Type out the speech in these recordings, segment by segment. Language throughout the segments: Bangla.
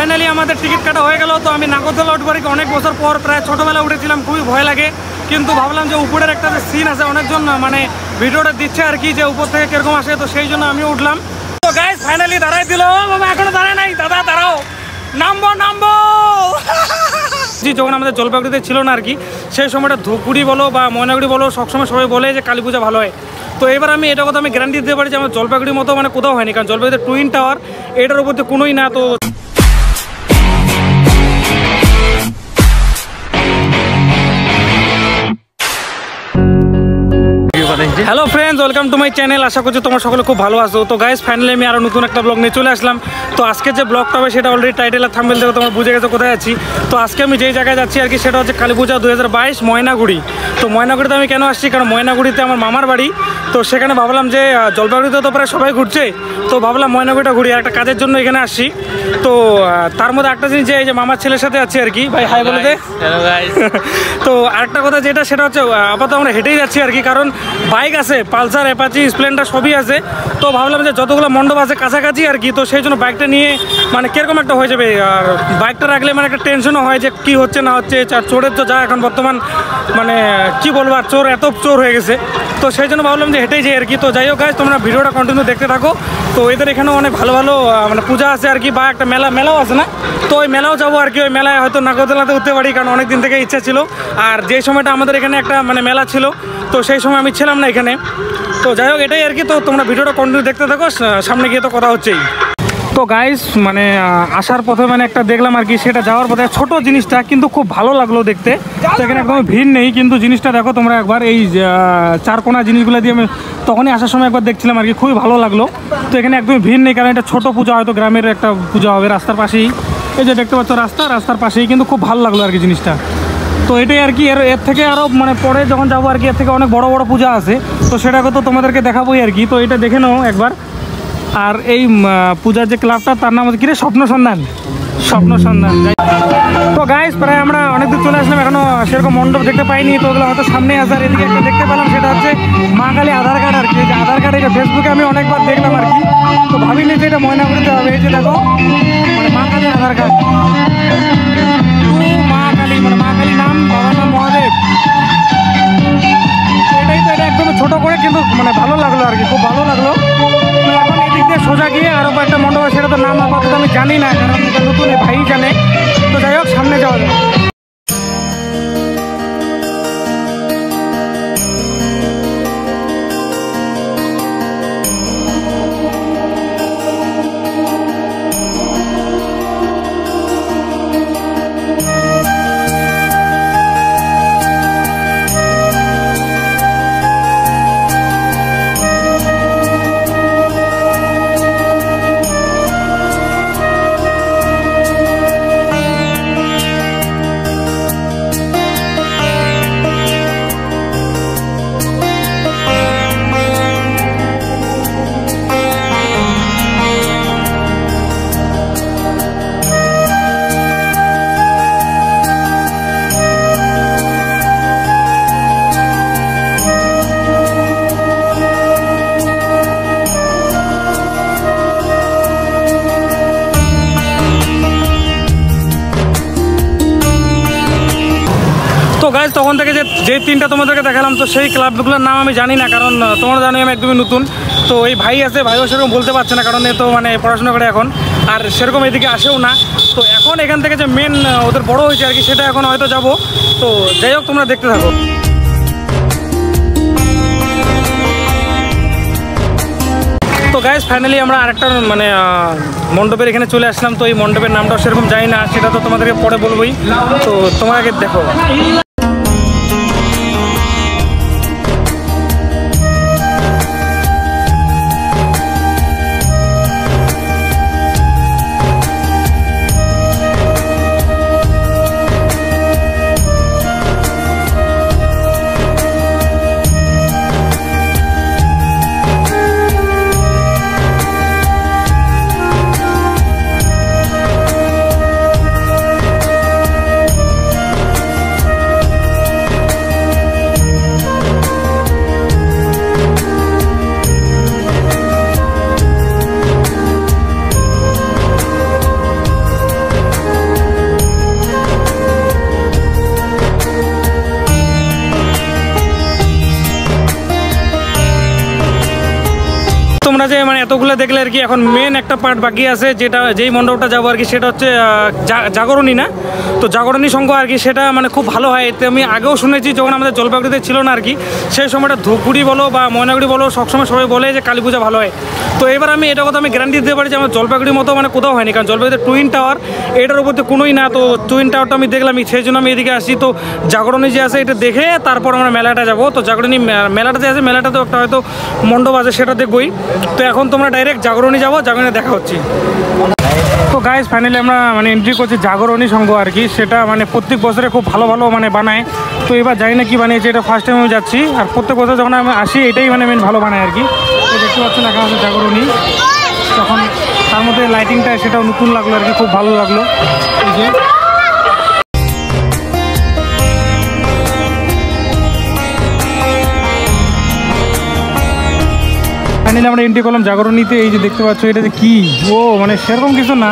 फाइनली हमारे टिकिट काटा हो गल। तो नागरदोला उठबारी अनेक बचर पर प्राय छोटोबेला उठेছিলাম, खूब भय लागे क्योंकि भावलाम जो ऊपर एक सीन आछे अनेकजन माने भिडियोटा दिच्छे आर कि जे ऊपर थेके किरकम आसे, तो सेई जोन्नो आमिও उठलाम। तो गाइस फाइनली दाঁড়ায় दिल बाबा, एखोनो दाঁড়ায় नाई दादा, दाঁড়াও नामबो नामबो जी। যখন আমাদের জলপাইগুড়িতে ছিল না আর কি, সেই সময়টা ধুপগুড়ি বলো বা ময়নাগুড়ি বলো সব সময় সবাই বলে যে কালীপূজা ভালো হয়। तो एबार आमी एटा कथा आमी ग्यारंटी दिते पारी जे आमार জলপাইগুড়ির মতো माने কোথাও হয়নি, কারণ জলপাইগুড়িতে টুইন টাওয়ার এটার উপর তো কোনোই না। তো hello friends, welcome to my channel, आशा करी तुम्हारा सकले खूब भलो आसो। तो गाइज फाइनली मैं और नतून एक ब्लग नहीं चले आसलम। तो आज के ब्लगटा है से अलरेडी टाइटल और थाम्बनेल देखे तुम्हारा बुझे गए कोथाय आछि। तो आज के जगह जाच्छी कालीपूजा 2022 ময়নাগুড়ি। तो ময়নাগুড়িতে आमी केन आसछि, कारण ময়নাগুড়িতে आमार मामार बाड़ी। तो सेखाने भाबलाम जे জলপাইগুড়িতে तो प्राय सबाई घुरछे, तो भाबलाम ময়নাগুড়িটা घुरी एकटा काजेर जोन्नो एखाने आसछि। तो तार मध्य एकटा जिनिस जे मामार छेलेर साथे आछि आर कि, भाई हाई बोले दे। Hello guys. तो आरेकटा कथा जेटा सेटा हच्छे आपातत आमरा हेटेई जाচ্ছি आर कि, कारण बाइक आछे পালসার অ্যাপাচি স্প্লেন্ডার সবই আছে। তো ভাবলাম যে যতগুলো মণ্ডপ আছে কাছাকাছি আর কি, তো সেই জন্য বাইকটা নিয়ে মানে কিরকম একটা হয়ে যাবে, আর বাইকটা রাখলে মানে একটা টেনশনও হয় যে কি হচ্ছে না হচ্ছে। চোরের তো যা এখন বর্তমান মানে কি বলবো, আর চোর এত চোর হয়ে গেছে, তো সেই জন্য ভাবলাম যে হেঁটেই যাই আর কি। তো যাই হোক গাইস, তোমরা ভিডিওটা কন্টিনিউ দেখতে থাকো। তো এদের এখানেও অনেক ভালো ভালো মানে পূজা আছে আর কি, বা একটা মেলাও আছে না, তো ওই মেলাও যাবো আর কি। ওই মেলায় হয়তো নাগরদোলাতে উঠতে পারি, কারণ অনেক দিন থেকে ইচ্ছা ছিল। আর যে সময়টা আমাদের এখানে একটা মানে মেলা ছিল, তো সেই সময় আমি ছিলাম না এখানে। তো যাই হোক এটাই আর কি। তো তোমরা ভিডিওটা কন্টিনিউ দেখতে থাকো, সামনে গিয়ে তো কথা হচ্ছেই। তো গাইস মানে আসার পথে মানে একটা দেখলাম আর কি, সেটা যাওয়ার পথে ছোট জিনিসটা কিন্তু খুব ভালো লাগলো দেখতে। তো এখানে একদম ভিড় নেই, কিন্তু জিনিসটা দেখো তোমরা একবার, এই চারকোনা জিনিসগুলো দিয়ে আমি তখনই আসার সময় একবার দেখছিলাম আর কি, খুবই ভালো লাগলো। তো এখানে একদম ভিড় নেই, কারণ এটা ছোটো পূজা, হয়তো গ্রামের একটা পূজা হবে, রাস্তার পাশেই। এই যে দেখতে পাচ্ছ রাস্তার পাশেই, কিন্তু খুব ভালো লাগলো আর কি জিনিসটা। তো এটাই আর কি, এর থেকে আরও মানে পরে যখন যাবো আর কি, এর থেকে অনেক বড় বড় পূজা আছে, তো সেটাকে তো তোমাদেরকে দেখাবোই আর কি। তো এটা দেখে নাও একবার। আর এই পূজার যে ক্লাবটা তার নাম হচ্ছে কি রে, স্বপ্ন সন্ধান। তো গাইস প্রায় আমরা অনেক দূর চলে আসলাম, এখনও সেরকম মণ্ডপ দেখতে পাইনি, তো ওগুলো হয়তো সামনে আসার। এদিকে একটা দেখতে পেলাম, সেটা হচ্ছে মা কালী আধার কার্ড আর কি। এই যে আধার কার্ড, এটা ফেসবুকে আমি অনেকবার দেখলাম আর কি, তো ভাবিনি যে এটা ময়নাগুড়িতে হবে। এই যে দেখো মানে মা কালী আধার কার্ড, মা কালী মানে মা কালী নাম বাবার নাম মহাদেব। এটাই তো, এটা একদম ছোটো করে কিন্তু মানে ভালো লাগলো আর কি, খুব ভালো লাগলো। সোজা গিয়ে আরও একটা মণ্ডপ, সেটা তো নাম আপাতত আমি জানি না, কারণ নতুন ভাই জানে। তো যাই হোক সামনে যাওয়া যাবে। গাইজ তখন থেকে যে তিনটা তোমাদেরকে দেখালাম, তো সেই ক্লাবগুলোর নাম আমি জানি না, কারণ তোমরা জানো আমি একদমই নতুন। তো এই ভাই আছে, ভাইও সেরকম বলতে পারছে না, কারণ এ তো মানে পড়াশোনা করে এখন, আর সেরকম এদিকে আসেও না। তো এখন এখান থেকে যে মেন ওদের বড় হয়েছে আর কি, সেটা এখন হয়তো যাব। তো যাই হোক তোমরা দেখতে থাকো। তো গাইজ ফাইনালি আমরা আরেকটা মানে মণ্ডপের এখানে চলে আসলাম। তো এই মণ্ডপের নামটাও সেরকম জানি না, সেটা তো তোমাদেরকে পরে বলবোই। তো তোমরা আগে দেখো। আমরা যে মানে এতগুলো দেখলে আর কি, এখন মেন একটা পার্ট বাকি আছে যেটা, যেই মণ্ডপটা যাবো আর কি, সেটা হচ্ছে জাগরণী না, তো জাগরণী সংঘ আর কি, সেটা মানে খুব ভালো হয়। এতে আমি আগেও শুনেছি যখন আমাদের জলপাইগুড়িতে ছিল না আর কি, সেই সময়টা ধূপগুড়ি বলো বা ময়নাগুড়ি বলো, সবসময় সবাই বলে যে কালী পূজা ভালো হয়। তো এবার আমি এটা কথা আমি গ্যারান্টি দিতে পারি যে আমার জলপাইগুড়ির মতো মানে কোথাও হয়নি, কারণ জলপাইগুড়িতে টুইন টাওয়ার এটার উপর তো কোনোই না, তো টুইন টাওয়ারটা আমি দেখলাম, সেই জন্য আমি এদিকে আসি। তো জাগরণী যে আছে এটা দেখে তারপর আমরা মেলাটা যাবো। তো জাগরণী মেলাটা যে আছে, মেলাটাতেও একটা হয়তো মণ্ডপ আছে, সেটা দেখবই। তো এখন তোমরা ডাইরেক্ট জাগরণী যাবো, জাগরণী দেখা হচ্ছে। তো গাইজ ফাইনালি আমরা মানে এন্ট্রি করছি জাগরণী সংঘ আর কি, সেটা মানে প্রত্যেক বছরে খুব ভালো ভালো মানে বানায়। তো এবার জানি না কি বানিয়েছে, এটা ফার্স্ট টাইম আমি যাচ্ছি, আর প্রত্যেক বছর যখন আমি আসি এটাই মানে মেন ভালো বানায় আর কি। দেখতে পাচ্ছেন এখন আছে জাগরণী, তখন তার মধ্যে লাইটিংটা সেটাও নতুন লাগলো আর কি, খুব ভালো লাগলো। এই যে ফাইনালি আমরা এন্ট্রি করলাম জাগরণীতে। এই যে দেখতে পাচ্ছ এটা যে কি, ও মানে সেরকম কিছু না,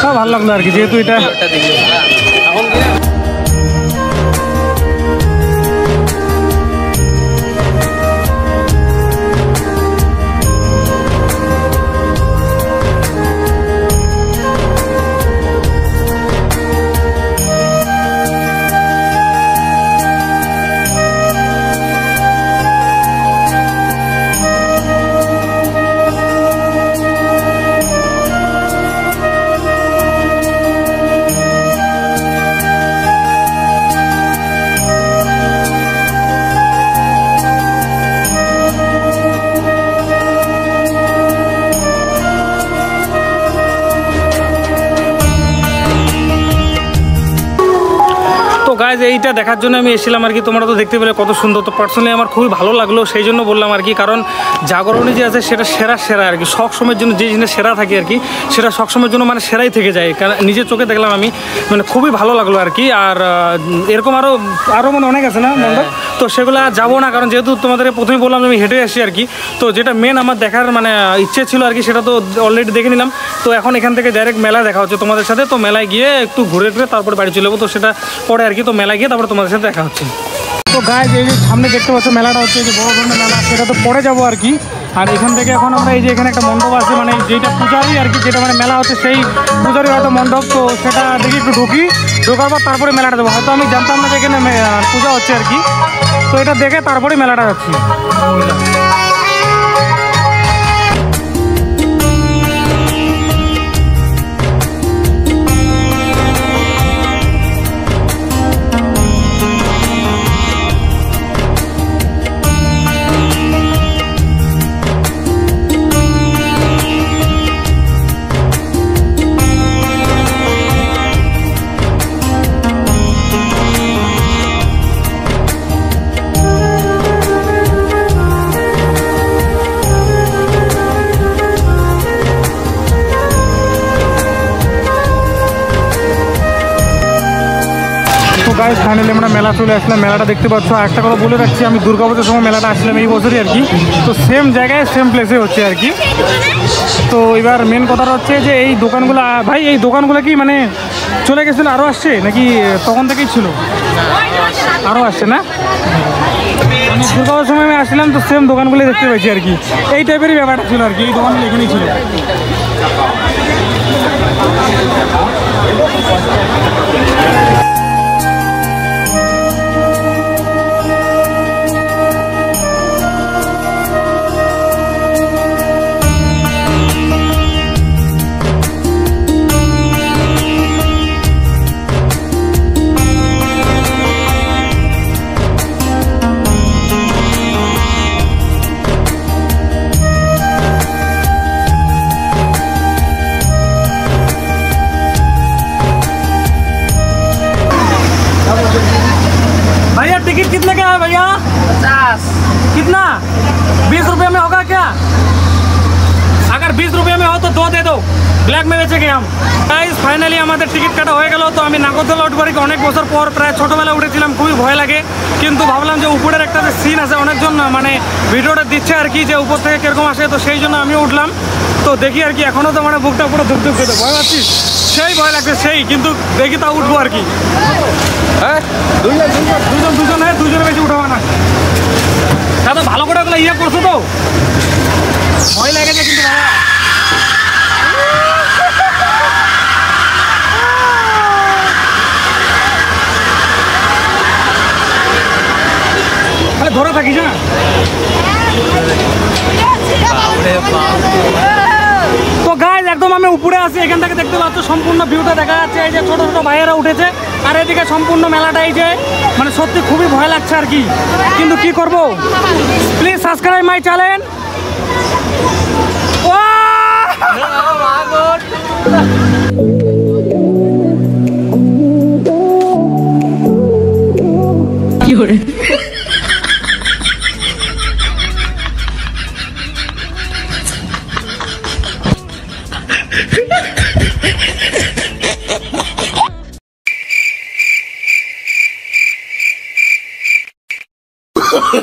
তাও ভালো লাগলো আর কি, যেহেতু এটা এইটা দেখার জন্য আমি এসেছিলাম আর কি। তোমরা তো দেখতে পেলে কত সুন্দর, তো পার্সোনালি আমার খুবই ভালো লাগলো, সেই জন্য বললাম আর কি। কারণ জাগরণী যে আছে সেটা সেরা সেরা আর কি, সব সময়ের জন্য যে জিনিস সেরা থাকে আর কি, সেটা সব সময়ের জন্য মানে সেরাই থেকে যায়। কারণ নিজের চোখে দেখলাম আমি, মানে খুবই ভালো লাগলো আর কি। আর এরকম আরও মানে অনেক আছে না মন্ডপ, তো সেগুলো আর যাবো না, কারণ যেহেতু তোমাদের প্রথমে বললাম আমি হেঁটে আসি আর কি। তো যেটা মেন আমার দেখার মানে ইচ্ছে ছিল আর কি, সেটা তো অলরেডি দেখে নিলাম। তো এখন এখান থেকে ডাইরেক্ট মেলা দেখা হচ্ছে তোমাদের সাথে, তো মেলায় গিয়ে একটু ঘুরে ঘুরে তারপর বাড়ি চলে যাবো, তো সেটা পরে আর কি। তো মেলা গিয়ে তারপরে তোমাদের সাথে দেখা হচ্ছে। তো গাইজ এই যে সামনে দেখতে পাচ্ছ মেলাটা হচ্ছে যে বড় ধরনের মেলা, সেটা তো পরে যাবো আর কি। আর এখান থেকে এখন আমরা এই যে এখানে একটা মণ্ডপ আছে, মানে যেটা পূজারি আর কি, যেটা মানে মেলা হচ্ছে সেই পূজারি হয়তো মণ্ডপ, তো সেটা দেখি একটু ঢুকি, ঢোকার পর তারপরে মেলাটা যাবো। হয়তো আমি জানতাম না যে এখানে পূজা হচ্ছে আর কি, তো এটা দেখে তারপরে মেলাটা যাচ্ছি। গাইজ ফাইনালি আমরা মেলা চলে আসলাম, মেলাটা দেখতে পাচ্ছ। একটা কথা বলে রাখছি, আমি দুর্গাপুজোর সময় মেলাটা আসলাম এই বছরই আর কি, তো সেম জায়গায় সেম প্লেসে হচ্ছে আর কি। তো এবার মেন কথাটা হচ্ছে যে এই দোকানগুলো, ভাই এই দোকানগুলো কি মানে চলে গেছিল, আরও আসছে নাকি তখন থেকেই ছিল? আরও আসছে না, আমি দুর্গাপুজোর সময় আমি আসলাম তো সেম দোকানগুলোই দেখতে পাচ্ছি আর কি। এই টাইপেরই ব্যাপারটা ছিল আর কি, এই দোকানগুলো এখানেই ছিল। कितना? 20 रुपये में होगा क्या? अगर 20 रुपये में हो तो 2 दे दो, ব্ল্যাক মেরে গেছে গাম। গাইস ফাইনালি আমাদের টিকিট কাটা হয়ে গেল। তো আমি নাগরদোলনায় ধূপগুড়িকে অনেক বছর পর প্রায় ছোটোবেলা উঠেছিলাম, খুবই ভয় লাগে, কিন্তু ভাবলাম যে উপরের একটা যে সিন আছে, অনেকজন মানে ভিডিওটা দিচ্ছে আর কি, যে উপর থেকে কীরকম আসে, তো সেই জন্য আমিও উঠলাম। তো দেখি আর কি, এখনও তো মানে বুকটা পুরো ধুপধুপ খেতে ভয় পাচ্ছিস, সেই ভয় লাগছে সেই, কিন্তু দেখি তা উঠবো আর কি। হ্যাঁ দুজন বেশি উঠাবো না। দাদা ভালো করে ওগুলো ইয়া করছো তো ভয় লাগে না কিন্তু বাবা আরে ধরে থাকিস না আরে বাবা तो गाइस एकदम हमें ऊपर आसी एखान देखते पाच्छि सम्पूर्ण भिउटा देखा जाच्छे छोटो छोटो भाइयारा उठेछे और एदिके सम्पूर्ण मेलाटाई जे माने सत्यि खूबई भय लागछे आर कि किन्तु कि करबो प्लिज सबस्क्राइब माई चैनल की होरे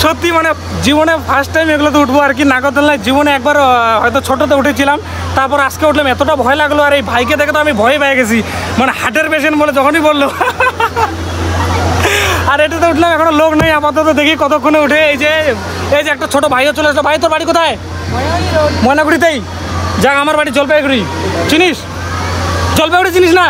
सत्यि माने जीवने फार्स्ट टाइम एगुलोते उठबो आर कि नागरदोलनाय जीवने एकबार हयतो छोटोते उठेछिलाम तारपर आजके उठलाम एतटा भय लागलो आर एई भाईके देखे तो आमि भय पेये गेछि माने हार्टेर पेशेंट बोले जखोनई बोललो आर एटाते उठलाम एखोनो लोक नेई आपातत देखि कतक्षणे उठे एई जे एकटा छोटो भाईओ चले आसलो भाई तोर बाड़ी कोथाय ময়নাগুড়িতেই जा आमार बाड़ी জলপাইগুড়ি चिनिस জলপাইগুড়ি চিনিস না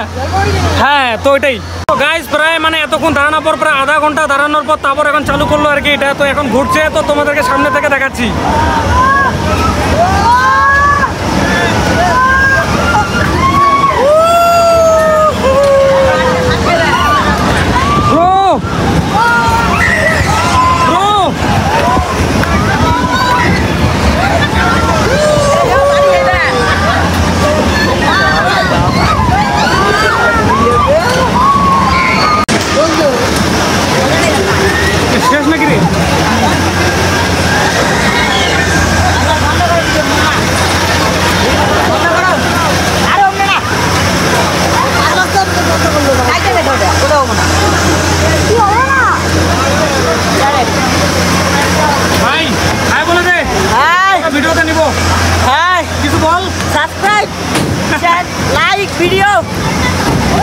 হ্যাঁ তো ওইটাই तो गाइस प्राय मैंने एतक्षण दाड़ानोर पर प्राय आधा घंटा दाड़ानोर पर तारपर एखन चालू करलो आर कि एटा तो एखन घुरछे तो तोमादेरके सामने थेके देखाच्छि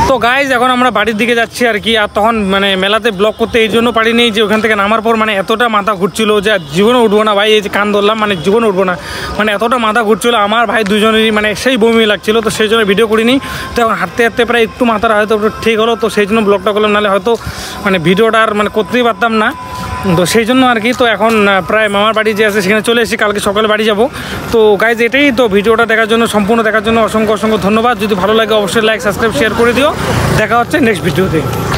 तो गाइज এখন আমরা বাড়ির দিকে যাচ্ছি আর কি আর তখন মানে মেলাতে ব্লক করতে এই জন্য পারি নেই যে ওখান থেকে নামার পর মানে এতটা মাথা ঘুরছিল যে জীবনে উঠবো না ভাই এই যে কান ধরলাম মানে জীবনে উঠবো না মানে এতটা মাথা ঘুরছিল আমার ভাই দুজনেরই মানে সেই বমি লাগছিল তো সেই জন্য ভিডিও করিনি তো এখন হাঁটতে হাঁটতে প্রায় একটু মাথাটা হয়তো ঠিক হলো তো সেই জন্য ব্লগটা করলাম নাহলে হয়তো মানে ভিডিওটা আর মানে করতেই পারতাম না তো সেই জন্য আর কি তো এখন প্রায় মামার বাড়ি যে আছে সেখানে চলে এসেছি কালকে সকালে বাড়ি যাব তো গাইজ এটাই তো ভিডিওটা দেখার জন্য সম্পূর্ণ দেখার জন্য অসংখ্য অসংখ্য ধন্যবাদ যদি ভালো লাগে অবশ্যই লাইক সাবস্ক্রাইব শেয়ার করে দিও দেখা হচ্ছে নেক্সট ভিডিওতে।